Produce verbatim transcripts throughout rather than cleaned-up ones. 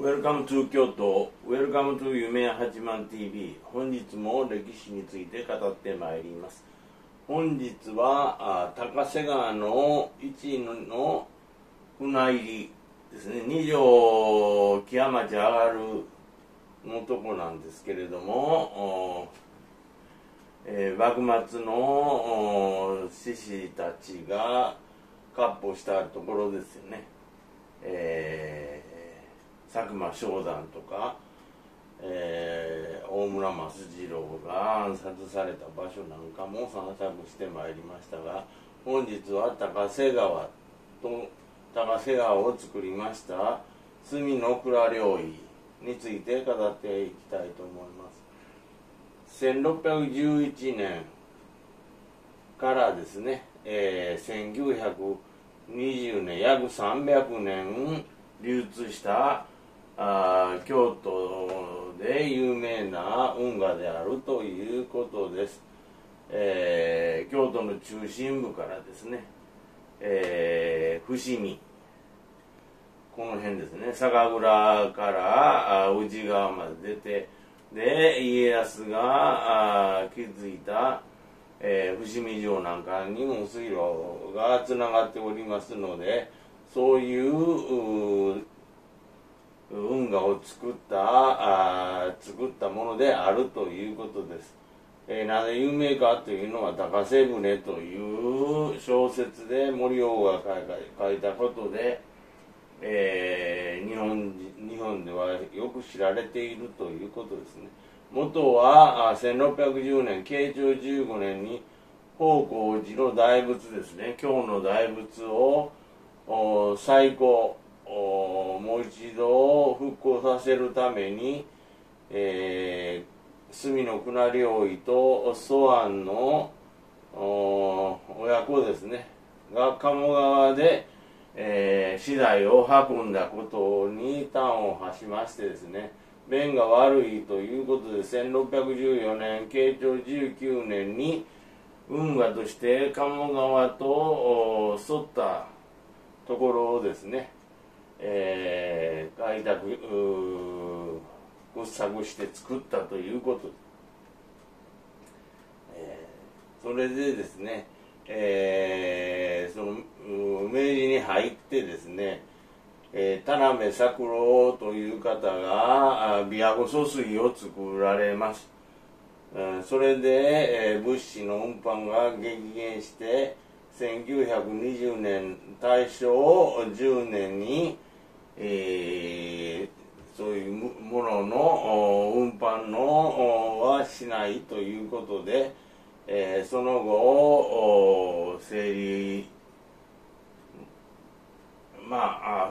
Welcome to 京都 Welcome to 夢や八幡 ティーブイ。 本日も歴史について語ってまいります。本日は高瀬川のいちの船入りですね、に条木屋町上がるのとこなんですけれども、えー、幕末の志士たちが割歩したところですよね。えー佐久間象山とか、えー、大村益次郎が暗殺された場所なんかも散策してまいりましたが、本日は高瀬川と高瀬川を作りました角の倉領域について語っていきたいと思います。せんろっぴゃくじゅういちねんからですね、えー、せんきゅうひゃくにじゅうねん、約さんびゃくねん流通したあ京都で有名な運河であるということです。えー、京都の中心部からですね、えー、伏見、この辺ですね、酒蔵から宇治川まで出て、で家康が築いた、えー、伏見城なんかにも水路がつながっておりますので、そういう運河を作った、作ったものであるということです。えー、なぜ有名かというのは、高瀬舟という小説で森鴎外が書いたことで、えー、日本、日本ではよく知られているということですね。元はせんろっぴゃくじゅうねん、けいちょうじゅうごねんに宝光寺の大仏ですね、京の大仏をお再興、もう一度復興させるために、えー、角の倉領域と蘇安の親子ですねが鴨川で、えー、資材を運んだことに端を発しましてですね、便が悪いということでせんろっぴゃくじゅうよねん、けいちょうじゅうきゅうねんに運河として鴨川と沿ったところをですね、えー、開拓掘削して作ったということ、えー、それでですね、えー、その明治に入ってですね、えー、田辺作郎という方が琵琶湖疎水を作られます。うん、それで、えー、物資の運搬が激減してせんきゅうひゃくにじゅうねん、たいしょうじゅうねんに、えー、そういうものの運搬のはしないということで、えー、その後整理、まあ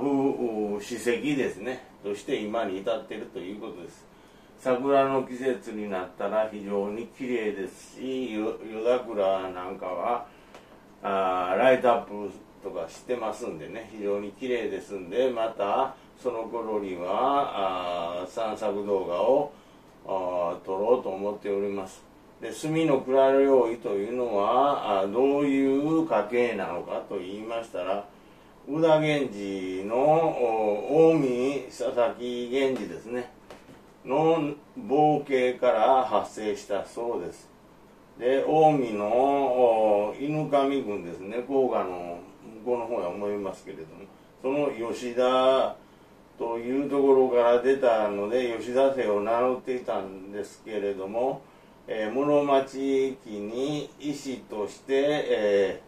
史跡ですねとして今に至っているということです。桜の季節になったら非常に綺麗ですし、夜桜なんかはあライトアップとかしてますんでね、非常に綺麗ですんで、またその頃にはあ散策動画をあ撮ろうと思っております。で、角の倉領域というのはあどういう家系なのかと言いましたら、宇田源氏の近江佐々木源氏ですねの傍系から発生したそうです。で、近江の犬上郡ですね、甲賀の向こうの方は思いますけれども、その吉田というところから出たので吉田姓を名乗っていたんですけれども、えー、室町期に医師として、え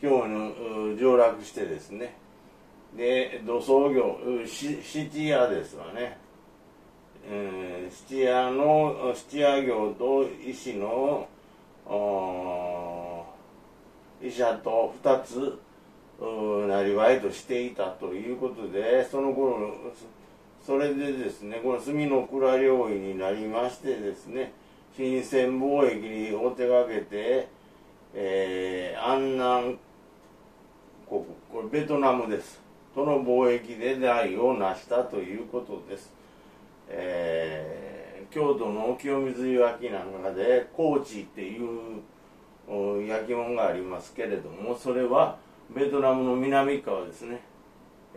ー、京に上洛してですね、で土葬業質屋ですわね、えー、質屋の質屋業と医師の医者とふたつなりわいとしていたということで、その頃それでですね、この角の倉領域になりましてですね、新鮮貿易を手がけて、えー、安南国、これベトナムですとの貿易で財を成したということです。えー、京都の清水湯焼きなんかで高知っていう焼き物がありますけれども、それはベトナムの南側ですね、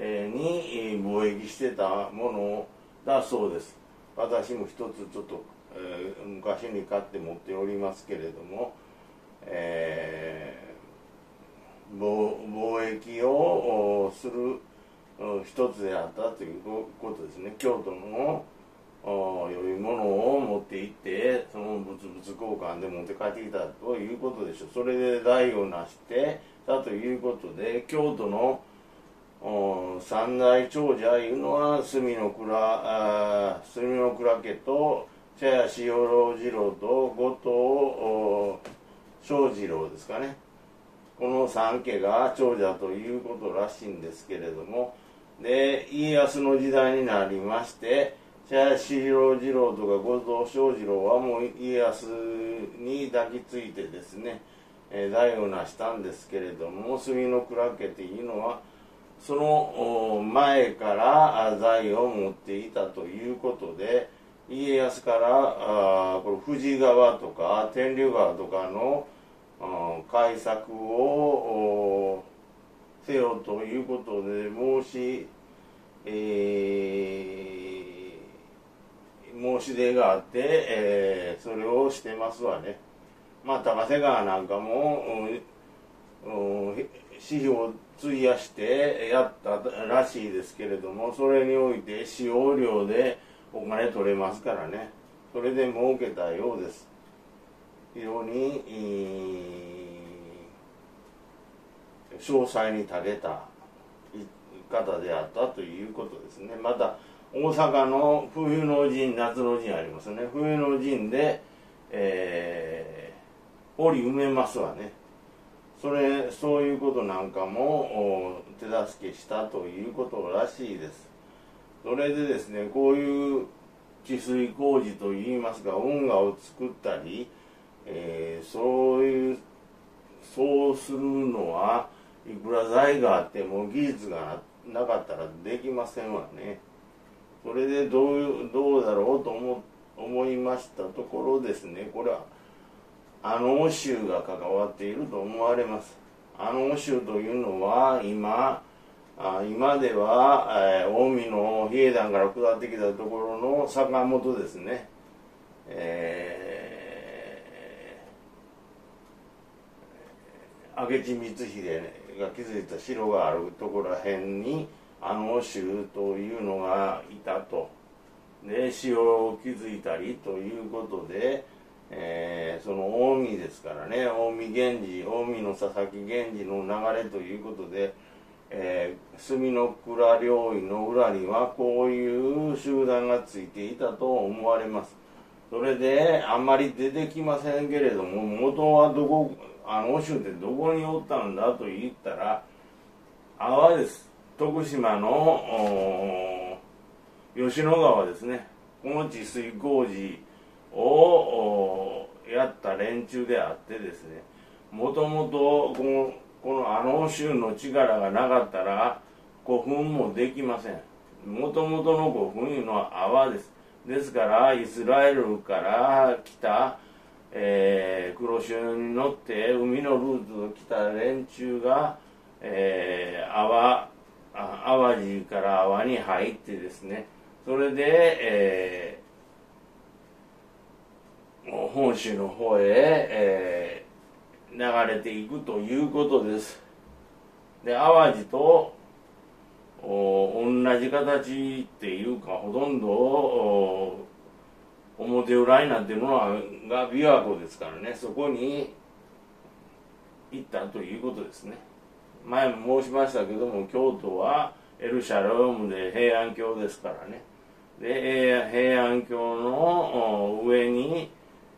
に貿易してたものだそうです。私も一つちょっと、えー、昔に買って持っておりますけれども、えー、貿易をする一つであったということですね。京都の良いものを持って行って、その物々交換で持って帰ってきたということでしょう。それで代を成してたということで、京都の三大長者いうのは隅の倉、隅の倉家と茶屋四郎次郎と後藤庄次郎ですかね。この三家が長者ということらしいんですけれども、で家康の時代になりまして、茶屋四郎次郎とか後藤庄次郎はもう家康に抱きついてですね、代を成したんですけれども、隅の倉家というのはその前から財を持っていたということで、家康からこれ富士川とか天竜川とかの開削をせよということで申し、えー、申し出があって、えー、それをしてますわね。まあ高瀬川なんかも私費を費やしてやったらしいですけれども、それにおいて使用料でお金取れますからね、それで儲けたようです。非常に、えー、詳細に長けた方であったということですね。また大阪の冬の陣、夏の陣ありますね。冬の陣で、えー、堀埋めますわね。それそういうことなんかも手助けしたということらしいです。それでですね、こういう治水工事といいますか、運河を作ったり、えー、そういうそうするのはいくら財があっても技術がなかったらできませんわね。それでどういうどうだろうと思思いましたところですね、これはあの御衆が関わっていると思われます。あの御衆というのは今、今では、えー、近江の比叡山から下ってきたところの坂本ですね。えー、明智光秀が築いた城があるところらへんにあの御衆というのがいたと。で、城を築いたりということで、えー、その近江ですからね、近江源氏、近江の佐々木源氏の流れということで、えー、隅の倉領域の裏にはこういう集団がついていたと思われます。それであんまり出てきませんけれども、元はどこ、あの御衆ってどこにおったんだと言ったら、阿波です。徳島の吉野川ですね。この治水工事をやった連中であってですね、もともとこの、このあの州の力がなかったら古墳もできません。もともとの古墳いうのは泡です。ですからイスラエルから来た、えー、黒潮に乗って海のルートで来た連中が、えー、泡淡路から泡に入ってですね、それで、えー本州の方へ、えー、流れていくということです。で、淡路と同じ形っていうか、ほとんど表裏になっているのが琵琶湖ですからね、そこに行ったということですね。前も申しましたけども、京都はエルシャレムで平安京ですからね。で、平安京の上に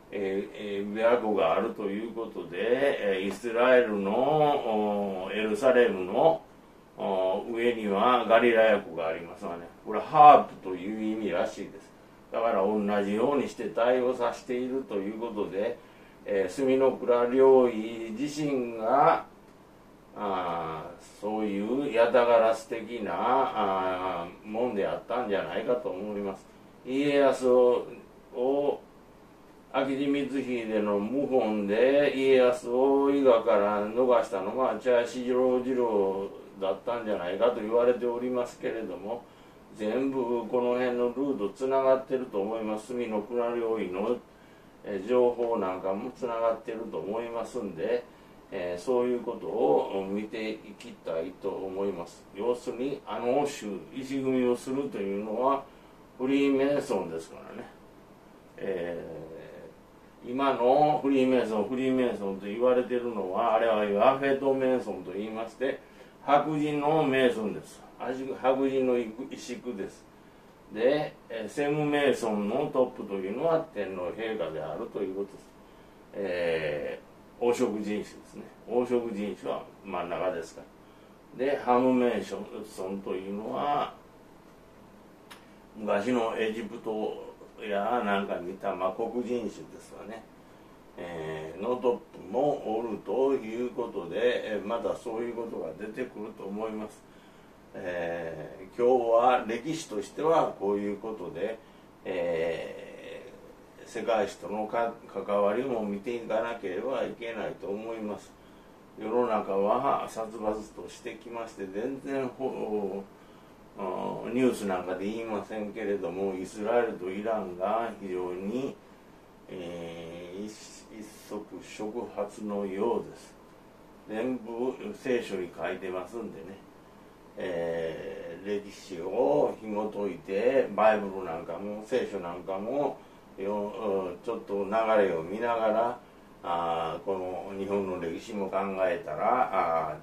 えー、琵琶湖があるということで、イスラエルのエルサレムの上にはガリラヤ湖がありますわね。これはハープという意味らしいです。だから同じようにして対応させているということで、えー、隅の倉領域自身があそういうヤタガラス的なあもんであったんじゃないかと思います。家康をを明智光秀の謀反で家康を伊賀から逃したのが茶屋四郎次郎だったんじゃないかと言われておりますけれども、全部この辺のルートつながってると思います。隅の倉領域の情報なんかもつながってると思いますんで、えー、そういうことを見ていきたいと思います。要するにあの州石組みをするというのはフリーメイソンですからね、えー、今のフリーメイソンフリーメイソンと言われているのは、あれはアフェトメイソンと言いまして、白人のメイソンです。白人の石工です。で、セム・メイソンのトップというのは天皇陛下であるということです。えー、黄色人種ですね。黄色人種は真ん中ですから。で、ハム・メイソンというのは、昔のエジプトやなんか見たマコク人種ですわね。えー、のトップもおるということで、またそういうことが出てくると思います。えー、今日は歴史としてはこういうことで、えー、世界史とのか関わりも見ていかなければいけないと思います。世の中は殺伐としてきまして、全然ほニュースなんかで言いませんけれども、イスラエルとイランが非常に、えー、一, 一触触発のようです。全部聖書に書いてますんでね、えー、歴史を紐解いて、バイブルなんかも聖書なんかもよちょっと流れを見ながら、あこの日本の歴史も考えたらあ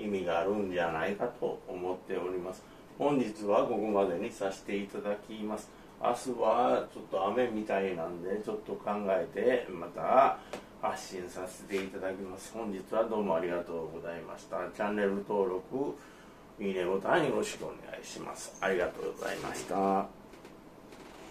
意味があるんじゃないかと思っております。本日はここまでにさせていただきます。明日はちょっと雨みたいなんで、ちょっと考えてまた発信させていただきます。本日はどうもありがとうございました。チャンネル登録、いいねボタンよろしくお願いします。ありがとうございました。